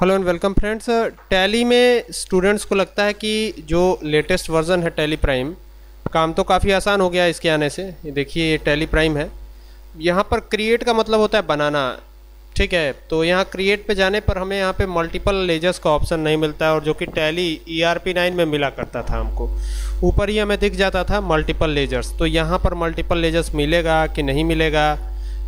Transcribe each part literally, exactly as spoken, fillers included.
Hello and welcome friends. Tally में students को लगता है कि जो लेटेस्ट वर्जन है टैली प्राइम, काम तो काफ़ी आसान हो गया इसके आने से। ये देखिए, ये टैली प्राइम है। यहाँ पर क्रिएट का मतलब होता है बनाना, ठीक है। तो यहाँ क्रिएट पे जाने पर हमें यहाँ पे मल्टीपल लेजर्स का ऑप्शन नहीं मिलता है, और जो कि Tally E R P nine में मिला करता था हमको। ऊपर ही हमें दिख जाता था मल्टीपल लेजर्स। तो यहाँ पर मल्टीपल लेजर्स मिलेगा कि नहीं मिलेगा,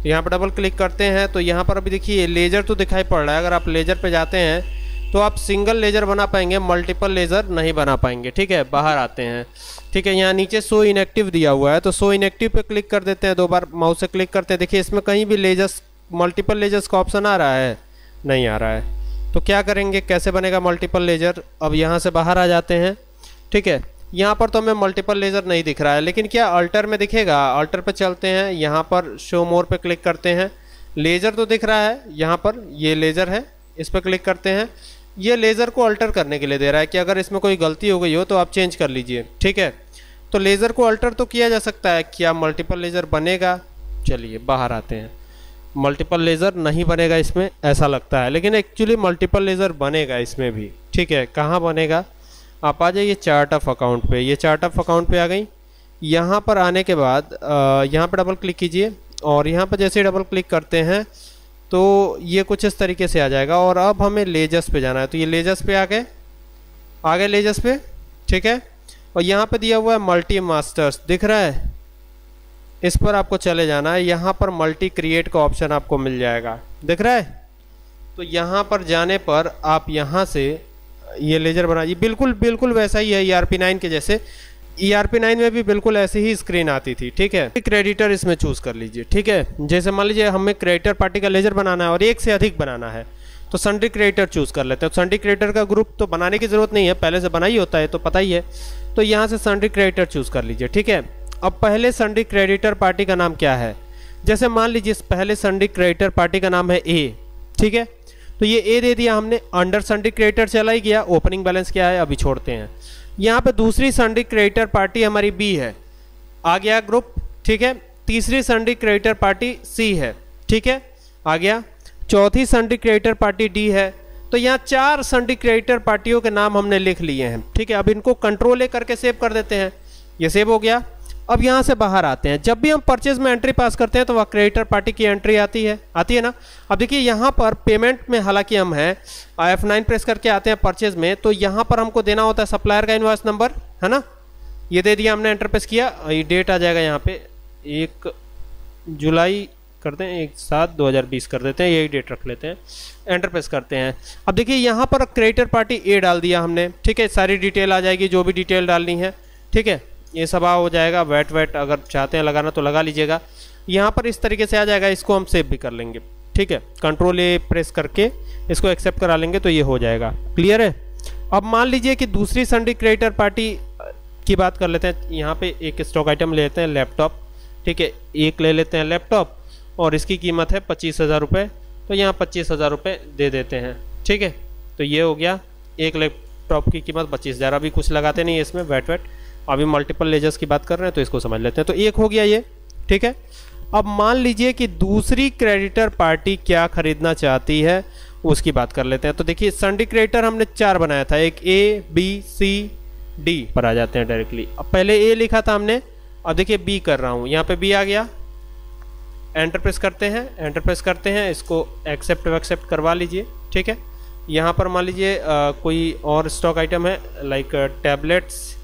यहाँ पर डबल क्लिक करते हैं। तो यहाँ पर अभी देखिए लेजर तो दिखाई पड़ रहा है। अगर आप लेजर पे जाते हैं तो आप सिंगल लेजर बना पाएंगे, मल्टीपल लेजर नहीं बना पाएंगे, ठीक है। बाहर आते हैं, ठीक है। यहाँ नीचे शो इनएक्टिव दिया हुआ है, तो शो इनएक्टिव पे क्लिक कर देते हैं। दो बार माउस से क्लिक करते हैं, देखिए इसमें कहीं भी लेजर्स, मल्टीपल लेजर्स का ऑप्शन आ रहा है, नहीं आ रहा है। तो क्या करेंगे, कैसे बनेगा मल्टीपल लेजर। अब यहाँ से बाहर आ जाते हैं, ठीक है। यहाँ पर तो हमें मल्टीपल लेजर नहीं दिख रहा है, लेकिन क्या अल्टर में दिखेगा। अल्टर पे चलते हैं, यहाँ पर शो मोर पे क्लिक करते हैं। लेजर तो दिख रहा है यहाँ पर, ये लेजर है, इस पर क्लिक करते हैं। ये लेज़र को अल्टर करने के लिए दे रहा है कि अगर इसमें कोई गलती हो गई हो तो आप चेंज कर लीजिए, ठीक है। तो लेज़र को अल्टर तो किया जा सकता है। क्या मल्टीपल लेजर बनेगा, चलिए बाहर आते हैं। मल्टीपल लेजर नहीं बनेगा इसमें ऐसा लगता है, लेकिन एक्चुअली मल्टीपल लेजर बनेगा इसमें भी, ठीक है। कहाँ बनेगा, आप आ जाइए चार्ट ऑफ अकाउंट पे। ये चार्ट ऑफ अकाउंट पे आ गई। यहाँ पर आने के बाद यहाँ पर डबल क्लिक कीजिए, और यहाँ पर जैसे ही डबल क्लिक करते हैं तो ये कुछ इस तरीके से आ जाएगा। और अब हमें लेजर्स पे जाना है, तो ये लेजर्स पे आ गए आ गए लेजर्स पे, ठीक है। और यहाँ पे दिया हुआ है मल्टी मास्टर्स, दिख रहा है, इस पर आपको चले जाना है। यहाँ पर मल्टी क्रिएट का ऑप्शन आपको मिल जाएगा, दिख रहा है। तो यहाँ पर जाने पर आप यहाँ से ये लेजर बना जी, बिल्कुल बिल्कुल वैसा ही है ई आर पी नाइन के जैसे। ई आर पी नाइन में भी बिल्कुल ऐसी ही स्क्रीन आती थी, ठीक है। क्रेडिटर इसमें चूज़ कर लीजिए, ठीक है। जैसे मान लीजिए हमें क्रेडिटर पार्टी का लेजर बनाना है और एक से अधिक बनाना है, तो सन्डे क्रेडिटर चूज़ कर लेते हैं। सन्डे क्रेडिटर का ग्रुप तो बनाने की ज़रूरत नहीं है, पहले से बना ही होता है, तो पता ही है। तो यहाँ से सन्डे क्रेडिटर चूज़ कर लीजिए, ठीक है। अब पहले सन्डे क्रेडिटर पार्टी का नाम क्या है, जैसे मान लीजिए पहले सन्डे क्रेडिटर पार्टी का नाम है ए, ठीक है। तो ये ए दे दिया हमने, अंडर सन्डे क्रेडिटर चला ही गया। ओपनिंग बैलेंस क्या है अभी छोड़ते हैं। यहाँ पे दूसरी सन्डे क्रेडिटर पार्टी हमारी बी है, आ गया ग्रुप, ठीक है। तीसरी सन्डे क्रेडिटर पार्टी सी है, ठीक है, आ गया। चौथी सन्डे क्रेडिटर पार्टी डी है। तो यहाँ चार सन्डे क्रेडिटर पार्टियों के नाम हमने लिख लिए हैं, ठीक है। अब इनको कंट्रोल ए करके सेव कर देते हैं, ये सेव हो गया। अब यहाँ से बाहर आते हैं। जब भी हम परचेज में एंट्री पास करते हैं तो वह क्रेडिटर पार्टी की एंट्री आती है आती है ना। अब देखिए यहाँ पर पेमेंट में, हालांकि हम हैं एफ नाइन प्रेस करके आते हैं परचेज में, तो यहाँ पर हमको देना होता है सप्लायर का इनवॉइस नंबर, है ना। ये दे दिया हमने, एंटर प्रेस किया, ये डेट आ जाएगा यहाँ पे, एक जुलाई कर दें, एक सात दो हज़ार बीस कर देते हैं, यही डेट रख लेते हैं। एंटर प्रेस करते हैं। अब देखिए यहाँ पर क्रेडिटर पार्टी ए डाल दिया हमने, ठीक है। सारी डिटेल आ जाएगी जो भी डिटेल डालनी है, ठीक है। ये सब हो जाएगा। वैट वैट अगर चाहते हैं लगाना तो लगा लीजिएगा। यहाँ पर इस तरीके से आ जाएगा, इसको हम सेव भी कर लेंगे, ठीक है। कंट्रोल ए प्रेस करके इसको एक्सेप्ट करा लेंगे, तो ये हो जाएगा। क्लियर है। अब मान लीजिए कि दूसरी सन्डे क्रेडिटर पार्टी की बात कर लेते हैं। यहाँ पे एक स्टॉक आइटम ले लेते हैं, लैपटॉप, ठीक है। एक ले लेते हैं लैपटॉप, और इसकी कीमत है पच्चीस हज़ार रुपये, तो यहाँ पच्चीस हज़ार रुपये दे देते हैं, ठीक है। तो ये हो गया, एक लैपटॉप की कीमत पच्चीस हज़ार। अभी कुछ लगाते नहीं है इसमें, वैट वैट अभी मल्टीपल लेजर्स की बात कर रहे हैं तो इसको समझ लेते हैं। तो एक हो गया ये, ठीक है। अब मान लीजिए कि दूसरी क्रेडिटर पार्टी क्या खरीदना चाहती है उसकी बात कर लेते हैं। तो देखिए सन्डे क्रेडिटर हमने चार बनाया था, एक ए बी सी डी पर आ जाते हैं डायरेक्टली। अब पहले ए लिखा था हमने, अब देखिए बी कर रहा हूँ, यहाँ पे बी आ गया। एंटर प्रेस करते हैं, एंटर प्रेस करते हैं, इसको एक्सेप्ट वैक्सेप्ट करवा लीजिए, ठीक है। यहाँ पर मान लीजिए कोई और स्टॉक आइटम है लाइक टैबलेट्स,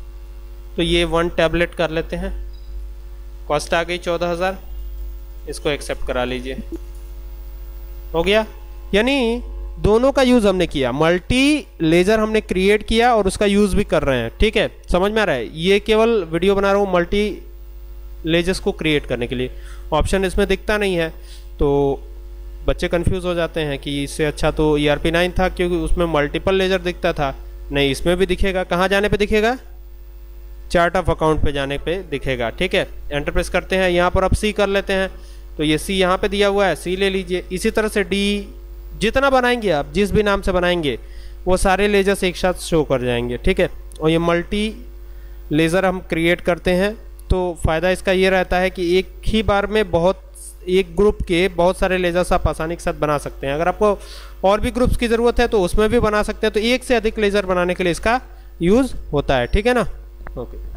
तो ये वन टैबलेट कर लेते हैं। कॉस्ट आ गई चौदह हज़ार, इसको एक्सेप्ट करा लीजिए, हो गया। यानी दोनों का यूज़ हमने किया, मल्टी लेजर हमने क्रिएट किया और उसका यूज़ भी कर रहे हैं, ठीक है। समझ में आ रहा है, ये केवल वीडियो बना रहा हूँ मल्टी लेजर्स को क्रिएट करने के लिए, ऑप्शन इसमें दिखता नहीं है तो बच्चे कन्फ्यूज़ हो जाते हैं कि इससे अच्छा तो ई आर पी नाइन था, क्योंकि उसमें मल्टीपल लेजर दिखता था। नहीं, इसमें भी दिखेगा। कहाँ जाने पर दिखेगा, चार्ट ऑफ अकाउंट पे जाने पे दिखेगा, ठीक है। एंटर प्रेस करते हैं, यहाँ पर अब सी कर लेते हैं, तो ये सी यहाँ पे दिया हुआ है, सी ले लीजिए। इसी तरह से डी, जितना बनाएंगे आप, जिस भी नाम से बनाएंगे वो सारे लेजर्स एक साथ शो कर जाएंगे, ठीक है। और ये मल्टी लेज़र हम क्रिएट करते हैं तो फ़ायदा इसका ये रहता है कि एक ही बार में बहुत एक ग्रुप के बहुत सारे लेजर्स आप आसानी के साथ बना सकते हैं। अगर आपको और भी ग्रुप्स की ज़रूरत है तो उसमें भी बना सकते हैं। तो एक से अधिक लेजर बनाने के लिए इसका यूज़ होता है, ठीक है ना। ओके।